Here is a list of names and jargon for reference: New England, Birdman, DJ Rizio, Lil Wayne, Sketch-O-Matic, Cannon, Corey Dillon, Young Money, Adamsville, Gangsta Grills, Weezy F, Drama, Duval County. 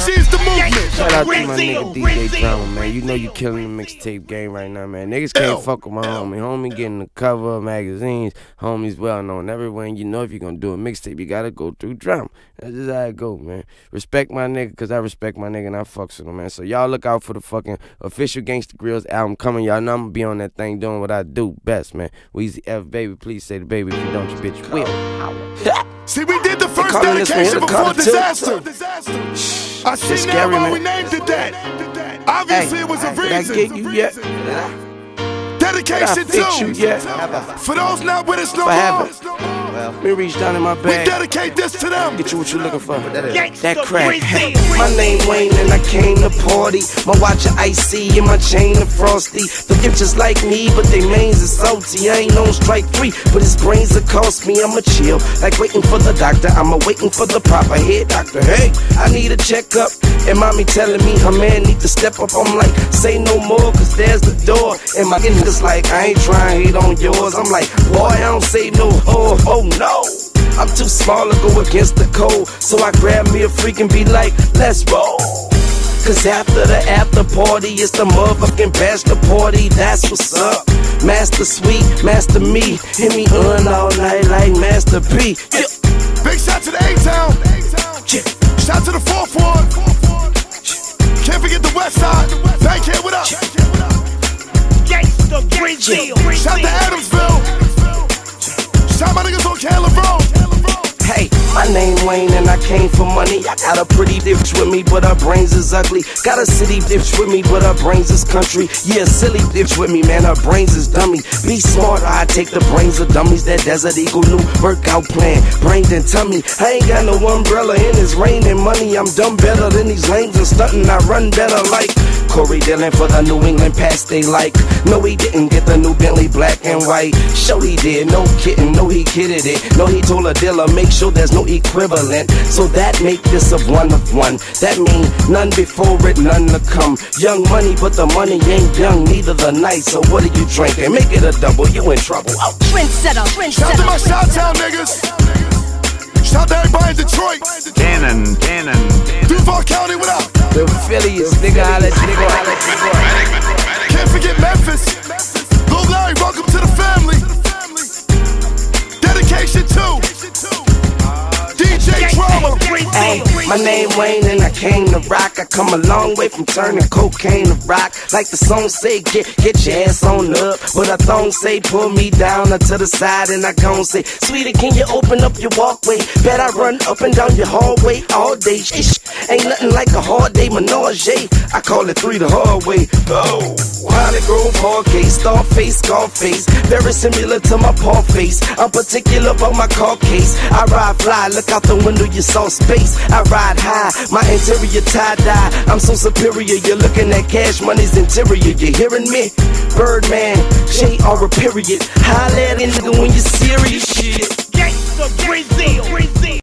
MC's the movement. Shout out to my nigga DJ Brown, man. You know you killing the mixtape game right now, man. Niggas can't fuck with my homie. Homie getting the cover of magazines. Homie's well known everywhere. And you know if you're gonna do a mixtape, you gotta go through drama. That's just how it go, man. Respect my nigga, cause I respect my nigga and I fucks with him, man. So y'all look out for the fucking official Gangsta Grills album coming. Y'all know I'm gonna be on that thing doing what I do best, man. Weezy F, baby, please say the baby. If you don't, you bitch will. See, we did the first dedication before disaster. I see now why we named it that. Obviously, it was a reason. Did I get you yet? Dedication to. For those not with us no more. Let me reach down in my bag. We dedicate this to them. Get you what you looking for. That crack. My name Wayne and I came to party. My watch a icy and my chain a frosty. The bitches like me but they mains are salty. I ain't on strike three but his brains will cost me. I'ma chill like waiting for the doctor. I'ma waiting for the proper head doctor. Hey, I need a checkup. And mommy telling me her man need to step up. I'm like, say no more cause there's the door. And my niggas like, I ain't trying to hate on yours. I'm like, boy, I don't say no whore. Oh, no, I'm too small to go against the cold. So I grab me a freak and be like, let's roll. Cause after the after party, it's the motherfucking bachelor party. That's what's up. Master Sweet, Master Me. Hit me on all night like Master P. Yeah. Big shout to the A-Town. Yeah. Shout to the 4th Ward. Can't forget the West Side. Thank you, what up? Gangsta Grills. Shout to Adamsville. Hey, my name Wayne and I came for money. I got a pretty bitch with me, but her brains is ugly. Got a city bitch with me, but her brains is country. Yeah, silly bitch with me, man, her brains is dummy. Be smart, I take the brains of dummies. That Desert Eagle new workout plan, brains and tummy. I ain't got no umbrella and it's raining money. I'm done better than these lanes and stuntin'. I run better like Corey Dillon for the New England past they like. No, he didn't get the new Bentley black and white. Sure he did, no kidding, no he kidded it. No, he told a dealer, make sure there's no equivalent. So that make this a one of one. That mean none before it, none to come. Young money, but the money ain't young, neither the night. So what are you drinking? Make it a double, you in trouble. Oh, shout to my shout town niggas. Shout out to everybody in Detroit. Cannon. Duval County, what up? The Philly is nigga, holla. Can't forget Memphis. Lil Larry, welcome to the family. Dedication to. Hey, my name Wayne and I came to rock. I come a long way from turning cocaine to rock. Like the song say, get your ass on up. But I don't say, pull me down or to the side. And I gon' say, sweetie, can you open up your walkway? Bet I run up and down your hallway all day. Ain't nothing like a hard day menage. I call it three the hard way. Oh, Holly Grove, hard case, Starface, Scarface. Very similar to my paw face. I'm particular about my car case. I ride fly, look out the window, you saw space. I ride high, my interior tie-dye. I'm so superior, you're looking at Cash Money's interior. You hearing me? Birdman, J.R. period. Holla at a nigga when you're serious. Shit. Gangsta Rizio.